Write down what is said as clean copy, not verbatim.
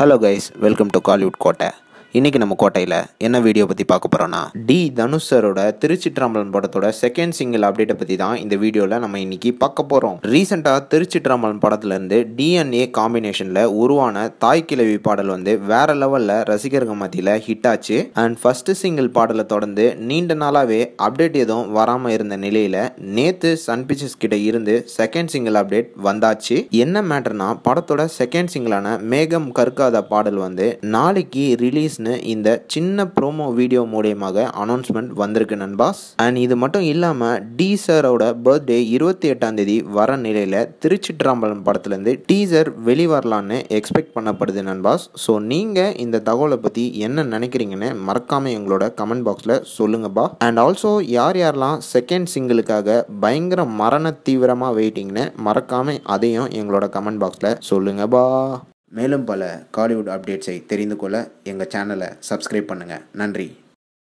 Hello guys, welcome to Kollywood Kotta. இன்னைக்கு நம்ம கோட்டையில என்ன வீடியோ பத்தி பார்க்க போறோம்னா டி தனுஷ் சரோட திருச்சிற்றம்பலம் படத்தோட செகண்ட் சிங்கிள் அப்டேட் பத்தி தான் இந்த வீடியோல நம்ம இன்னைக்கு பார்க்க போறோம். ரீசன்ட்டா திருச்சிற்றம்பலம் படத்துல இருந்து DNA காம்பினேஷன்ல உருவான தாய் கிழவி பாடல் வந்து வேற லெவல்ல ரசிகர்கள் மத்தியில ஹிட் ஆச்சு. அண்ட் ஃபர்ஸ்ட் சிங்கிள் பாடல தொடர்ந்து நீண்ட நாளாவே அப்டேட் எதுவும் வராம இருந்த நிலையில நேத்து சன் பிக்சர்ஸ் கிட்ட இருந்து செகண்ட் சிங்கிள் அப்டேட் வந்தாச்சு. என்ன மேட்டர்னா படத்தோட செகண்ட் சிங்கிளான மேகம் கற்காத பாடல் வந்து நாளைக்கு ரிலீஸ் இந்த சின்ன ப்ரோமோ வீடியோ மூலமாக அனௌன்ஸ்மெண்ட் வந்திருக்கு நண்பாஸ். அண்ட் இது மட்டும் இல்லாம டி சாரோட பர்த்டே 28ஆம் தேதி வர நிலையில திருச்சிற்றம்பலம் படத்துல இருந்து டீசர் வெளிவரலான்னு எக்ஸ்பெக்ட் பண்ணப்படுது நண்பாஸ். ஸோ நீங்க இந்த தகவலை பத்தி என்ன நினைக்கிறீங்கன்னு மறக்காம எங்களோட கமெண்ட் பாக்ஸ்ல சொல்லுங்கப்பா. அண்ட் ஆல்சோ யார் யாரெல்லாம் செகண்ட் சிங்கிளுக்காக பயங்கர மரண தீவிரமா வெயிட்டிங்னு மறக்காம அதையும் எங்களோட கமெண்ட் பாக்ஸ்ல சொல்லுங்கப்பா. மேலும் பல காலிவுட் அப்டேட்ஸை தெரிந்து கொள்ள எங்கள் சேனலை சப்ஸ்கிரைப் பண்ணுங்கள். நன்றி.